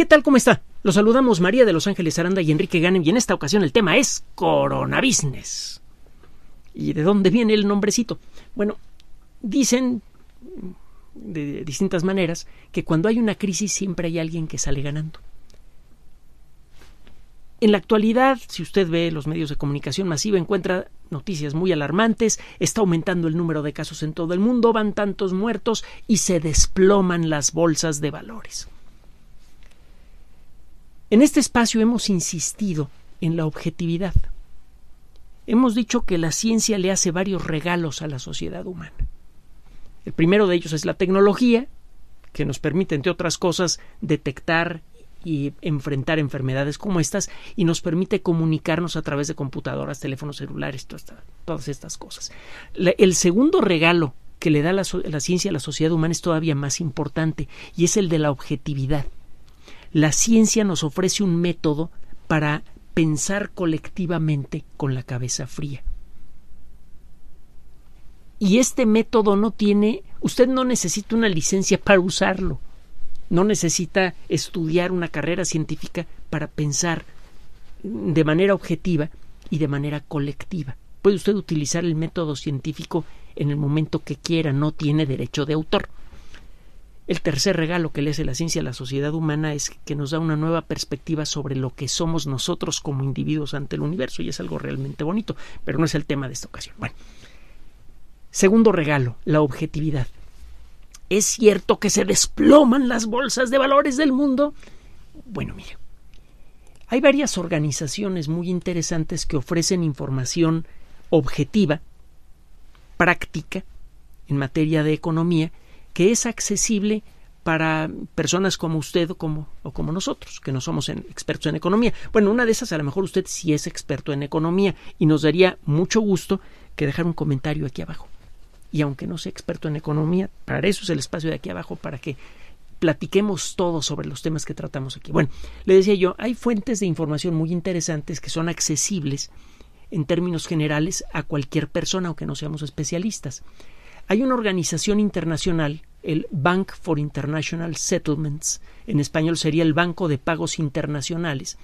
¿Qué tal? ¿Cómo está? Los saludamos María de Los Ángeles Aranda y Enrique Ganem, y en esta ocasión el tema es coronabusiness. ¿Y de dónde viene el nombrecito? Bueno, dicen de distintas maneras que cuando hay una crisis siempre hay alguien que sale ganando. En la actualidad, si usted ve los medios de comunicación masiva, encuentra noticias muy alarmantes. Está aumentando el número de casos en todo el mundo, van tantos muertos y se desploman las bolsas de valores. En este espacio hemos insistido en la objetividad. Hemos dicho que la ciencia le hace varios regalos a la sociedad humana. El primero de ellos es la tecnología, que nos permite, entre otras cosas, detectar y enfrentar enfermedades como estas, y nos permite comunicarnos a través de computadoras, teléfonos celulares, todas estas cosas. El segundo regalo que le da la ciencia a la sociedad humana es todavía más importante, y es el de la objetividad. La ciencia nos ofrece un método para pensar colectivamente con la cabeza fría. Y este método no tiene, usted no necesita una licencia para usarlo. No necesita estudiar una carrera científica para pensar de manera objetiva y de manera colectiva. Puede usted utilizar el método científico en el momento que quiera, no tiene derecho de autor. El tercer regalo que le hace la ciencia a la sociedad humana es que nos da una nueva perspectiva sobre lo que somos nosotros como individuos ante el universo, y es algo realmente bonito, pero no es el tema de esta ocasión. Bueno, segundo regalo, la objetividad. ¿Es cierto que se desploman las bolsas de valores del mundo? Bueno, mire, hay varias organizaciones muy interesantes que ofrecen información objetiva, práctica, en materia de economía, que es accesible para personas como usted o como nosotros, que no somos expertos en economía. Bueno, una de esas, a lo mejor usted sí es experto en economía, y nos daría mucho gusto que dejara un comentario aquí abajo. Y aunque no sea experto en economía, para eso es el espacio de aquí abajo, para que platiquemos todos sobre los temas que tratamos aquí. Bueno, le decía yo, hay fuentes de información muy interesantes que son accesibles en términos generales a cualquier persona, aunque no seamos especialistas. Hay una organización internacional, el Bank for International Settlements, en español sería el Banco de Pagos Internacionales.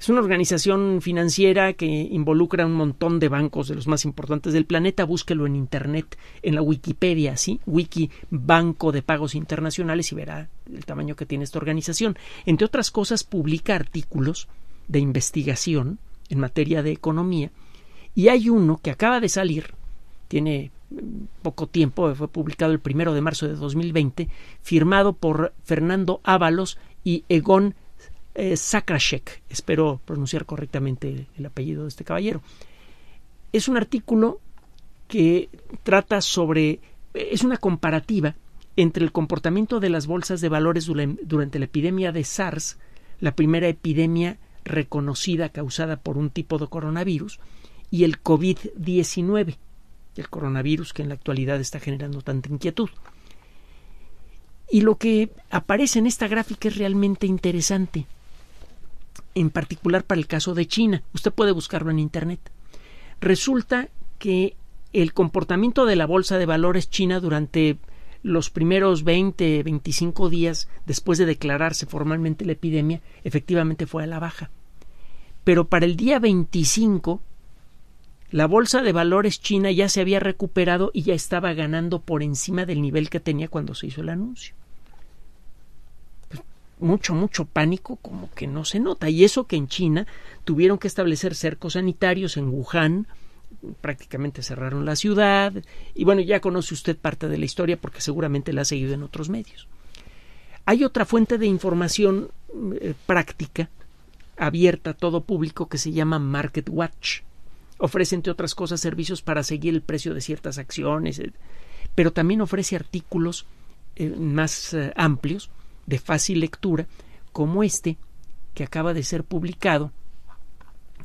Es una organización financiera que involucra un montón de bancos de los más importantes del planeta. Búsquelo en internet, en la Wikipedia, ¿sí? Wiki Banco de Pagos Internacionales, y verá el tamaño que tiene esta organización. Entre otras cosas, publica artículos de investigación en materia de economía, y hay uno que acaba de salir, tiene poco tiempo, fue publicado el 1 de marzo de 2020, firmado por Fernando Ávalos y Egon Sakrashek, espero pronunciar correctamente el apellido de este caballero. Es un artículo que trata sobre, es una comparativa entre el comportamiento de las bolsas de valores durante la epidemia de SARS, la primera epidemia reconocida causada por un tipo de coronavirus, y el COVID-19, el coronavirus que en la actualidad está generando tanta inquietud. Y lo que aparece en esta gráfica es realmente interesante, en particular para el caso de China. Usted puede buscarlo en internet. Resulta que el comportamiento de la bolsa de valores china durante los primeros 20, 25 días después de declararse formalmente la epidemia, efectivamente fue a la baja. Pero para el día 25, la bolsa de valores china ya se había recuperado y ya estaba ganando por encima del nivel que tenía cuando se hizo el anuncio. Mucho pánico como que no se nota, y eso que en China tuvieron que establecer cercos sanitarios en Wuhan, prácticamente cerraron la ciudad, y bueno, ya conoce usted parte de la historia porque seguramente la ha seguido en otros medios. Hay otra fuente de información práctica, abierta a todo público, que se llama Market Watch. Ofrece, entre otras cosas, servicios para seguir el precio de ciertas acciones, pero también ofrece artículos más amplios, de fácil lectura, como este que acaba de ser publicado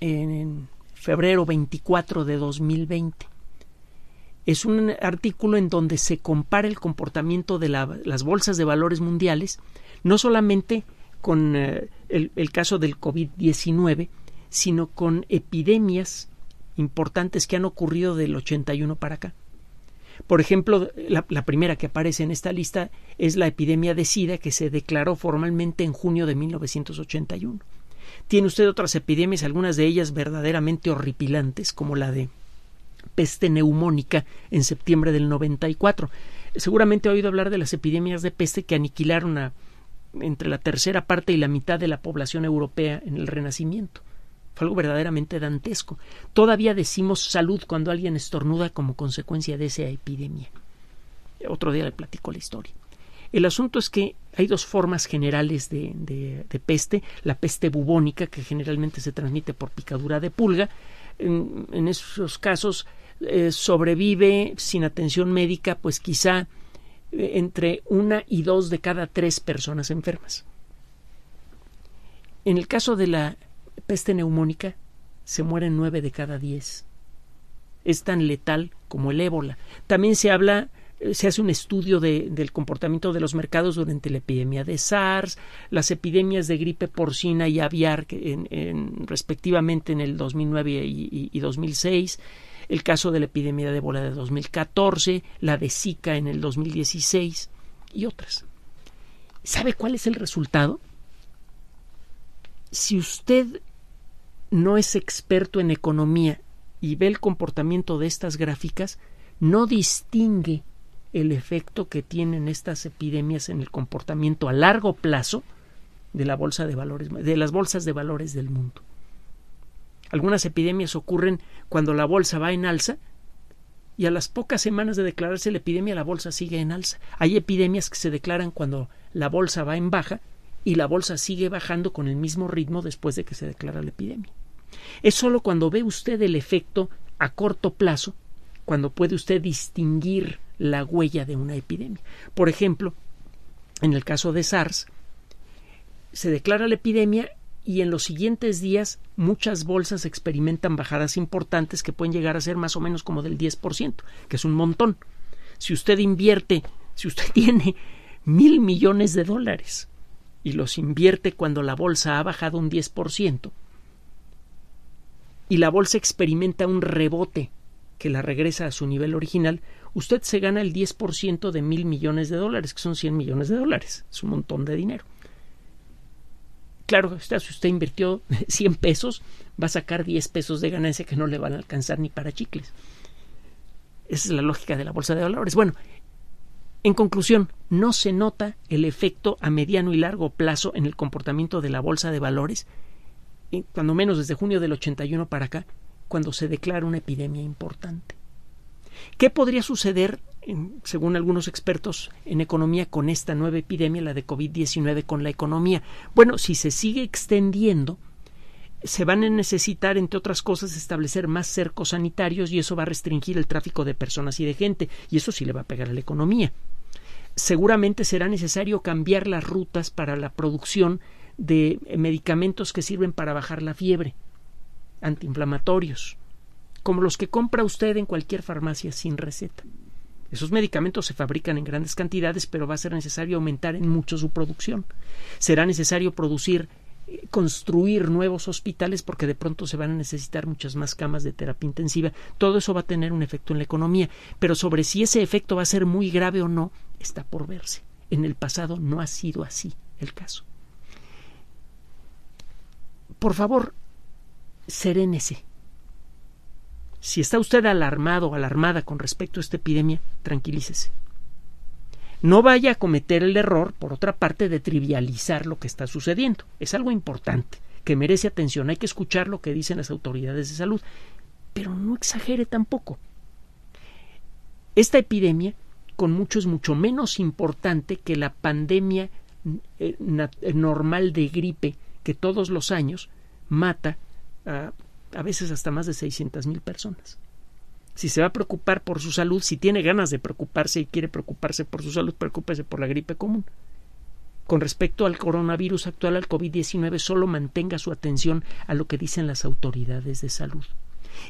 en febrero 24 de 2020. Es un artículo en donde se compara el comportamiento de las bolsas de valores mundiales, no solamente con el caso del COVID-19, sino con epidemias importantes que han ocurrido del 81 para acá. Por ejemplo, la primera que aparece en esta lista es la epidemia de SIDA, que se declaró formalmente en junio de 1981. Tiene usted otras epidemias, algunas de ellas verdaderamente horripilantes, como la de peste neumónica en septiembre del 94. Seguramente ha oído hablar de las epidemias de peste que aniquilaron entre la tercera parte y la mitad de la población europea en el Renacimiento. Fue algo verdaderamente dantesco. Todavía decimos salud cuando alguien estornuda como consecuencia de esa epidemia. Otro día le platico la historia. El asunto es que hay dos formas generales de peste. La peste bubónica, que generalmente se transmite por picadura de pulga. En esos casos sobrevive sin atención médica, pues quizá entre 1 y 2 de cada 3 personas enfermas. En el caso de la peste neumónica, se mueren 9 de cada 10. Es tan letal como el ébola. También se hace un estudio del comportamiento de los mercados durante la epidemia de SARS, las epidemias de gripe porcina y aviar respectivamente en el 2009 y 2006, el caso de la epidemia de ébola de 2014, la de Zika en el 2016 y otras. ¿Sabe cuál es el resultado? Si usted no es experto en economía y ve el comportamiento de estas gráficas, no distingue el efecto que tienen estas epidemias en el comportamiento a largo plazo de la bolsa de valores, de las bolsas de valores del mundo. Algunas epidemias ocurren cuando la bolsa va en alza y a las pocas semanas de declararse la epidemia la bolsa sigue en alza. Hay epidemias que se declaran cuando la bolsa va en baja y la bolsa sigue bajando con el mismo ritmo después de que se declara la epidemia. Es solo cuando ve usted el efecto a corto plazo cuando puede usted distinguir la huella de una epidemia. Por ejemplo, en el caso de SARS, se declara la epidemia y en los siguientes días muchas bolsas experimentan bajadas importantes que pueden llegar a ser más o menos como del 10%, que es un montón. Si usted invierte, si usted tiene $1,000 millones y los invierte cuando la bolsa ha bajado un 10% y la bolsa experimenta un rebote que la regresa a su nivel original, usted se gana el 10% de $1,000 millones, que son $100 millones. Es un montón de dinero. Claro, si usted invirtió $100, va a sacar $10 de ganancia que no le van a alcanzar ni para chicles. Esa es la lógica de la bolsa de valores. Bueno, en conclusión, no se nota el efecto a mediano y largo plazo en el comportamiento de la bolsa de valores, cuando menos desde junio del 81 para acá, cuando se declara una epidemia importante. ¿Qué podría suceder, según algunos expertos en economía, con esta nueva epidemia, la de COVID-19, con la economía? Bueno, si se sigue extendiendo, se van a necesitar, entre otras cosas, establecer más cercos sanitarios y eso va a restringir el tráfico de personas y de gente, y eso sí le va a pegar a la economía. Seguramente será necesario cambiar las rutas para la producción de medicamentos que sirven para bajar la fiebre, antiinflamatorios, como los que compra usted en cualquier farmacia sin receta. Esos medicamentos se fabrican en grandes cantidades, pero va a ser necesario aumentar en mucho su producción. Será necesario construir nuevos hospitales porque de pronto se van a necesitar muchas más camas de terapia intensiva. Todo eso va a tener un efecto en la economía, pero sobre si ese efecto va a ser muy grave o no, está por verse. En el pasado no ha sido así el caso. Por favor, serénese. Si está usted alarmado o alarmada con respecto a esta epidemia, tranquilícese. No vaya a cometer el error, por otra parte, de trivializar lo que está sucediendo. Es algo importante, que merece atención. Hay que escuchar lo que dicen las autoridades de salud, pero no exagere tampoco. Esta epidemia, con mucho, es mucho menos importante que la pandemia normal de gripe que todos los años mata a veces hasta más de 600,000 personas. Si se va a preocupar por su salud, si tiene ganas de preocuparse y quiere preocuparse por su salud, preocúpese por la gripe común. Con respecto al coronavirus actual, al COVID-19, solo mantenga su atención a lo que dicen las autoridades de salud.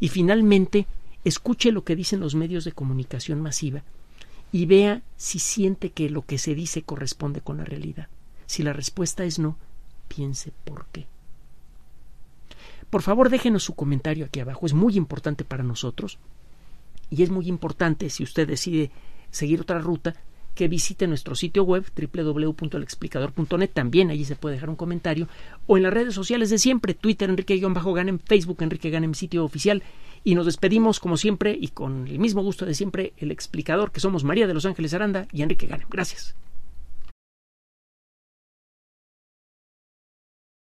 Y finalmente, escuche lo que dicen los medios de comunicación masiva y vea si siente que lo que se dice corresponde con la realidad. Si la respuesta es no, piense por qué. Por favor, déjenos su comentario aquí abajo, es muy importante para nosotros. y es muy importante, si usted decide seguir otra ruta, que visite nuestro sitio web www.elexplicador.net, también allí se puede dejar un comentario, o en las redes sociales de siempre, Twitter Enrique-Ganem, Facebook Enrique Ganem, sitio oficial, y nos despedimos como siempre y con el mismo gusto de siempre, El Explicador, que somos María de Los Ángeles Aranda y Enrique Ganem. Gracias.